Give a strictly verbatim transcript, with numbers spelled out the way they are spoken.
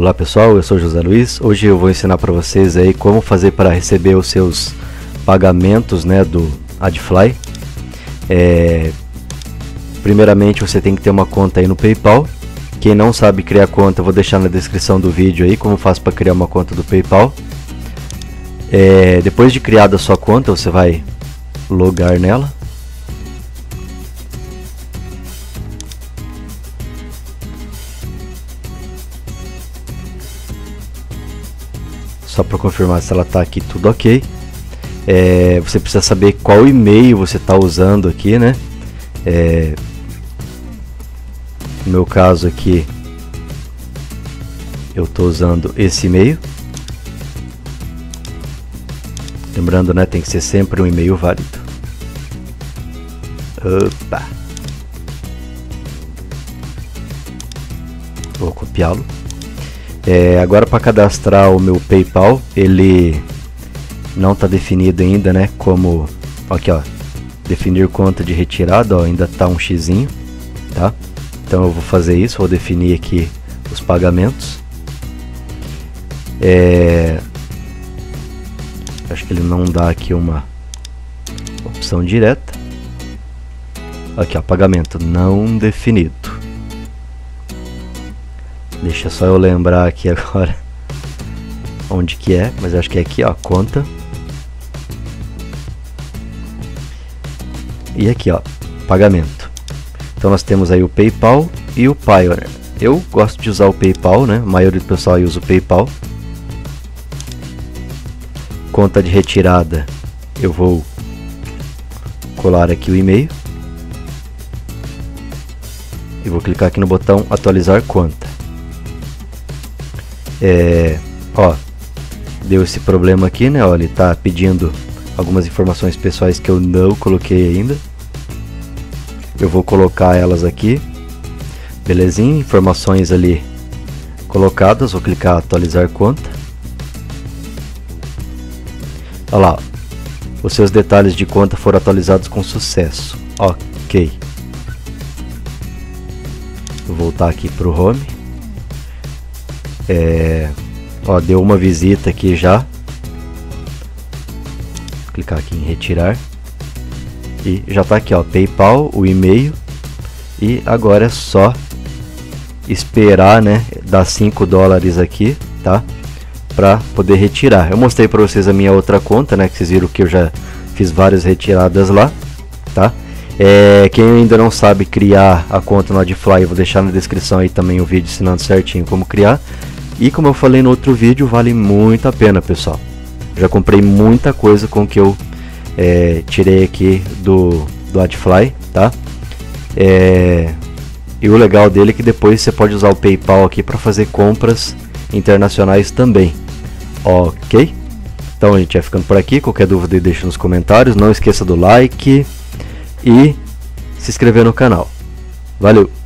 Olá pessoal, eu sou José Luiz. Hoje eu vou ensinar para vocês aí como fazer para receber os seus pagamentos, né, do AdFly. É... Primeiramente você tem que ter uma conta aí no PayPal. Quem não sabe criar conta, eu vou deixar na descrição do vídeo aí como faz para criar uma conta do PayPal. É... Depois de criada a sua conta, você vai logar nela. Só para confirmar se ela está aqui, tudo ok. É, você precisa saber qual e-mail você está usando aqui, né? É, no meu caso aqui, eu estou usando esse e-mail. Lembrando, né? Tem que ser sempre um e-mail válido. Opa! Vou copiá-lo. É, agora, para cadastrar o meu PayPal, ele não está definido ainda, né? Como aqui, ó, definir conta de retirada, ó, ainda está um xizinho, tá? Então eu vou fazer isso, vou definir aqui os pagamentos. É, acho que ele não dá aqui uma opção direta. Aqui, ó, pagamento não definido. Deixa só eu lembrar aqui agora onde que é, mas acho que é aqui, ó, conta. E aqui, ó, pagamento. Então nós temos aí o PayPal e o Payoneer. Eu gosto de usar o PayPal, né? A maioria do pessoal aí usa o PayPal. Conta de retirada, eu vou colar aqui o e-mail. E vou clicar aqui no botão atualizar conta. É, ó, deu esse problema aqui, né? Ó, ele tá pedindo algumas informações pessoais que eu não coloquei ainda. Eu vou colocar elas aqui. Belezinha, informações ali colocadas. Vou clicar atualizar conta. Olha lá, os seus detalhes de conta foram atualizados com sucesso. Ok. Vou voltar aqui pro home. É, ó, deu uma visita aqui já. Vou clicar aqui em retirar. E já tá aqui, ó, PayPal, o e-mail. E agora é só esperar, né? Dar cinco dólares aqui, tá? Pra poder retirar. Eu mostrei pra vocês a minha outra conta, né? Que vocês viram que eu já fiz várias retiradas lá, tá? É, quem ainda não sabe criar a conta no AdFly, eu vou deixar na descrição aí também o vídeo ensinando certinho como criar. E como eu falei no outro vídeo, vale muito a pena, pessoal. Já comprei muita coisa com que eu é, tirei aqui do, do AdFly, tá? É, e o legal dele é que depois você pode usar o PayPal aqui para fazer compras internacionais também. Ok? Então a gente vai ficando por aqui. Qualquer dúvida deixa nos comentários. Não esqueça do like e se inscrever no canal. Valeu!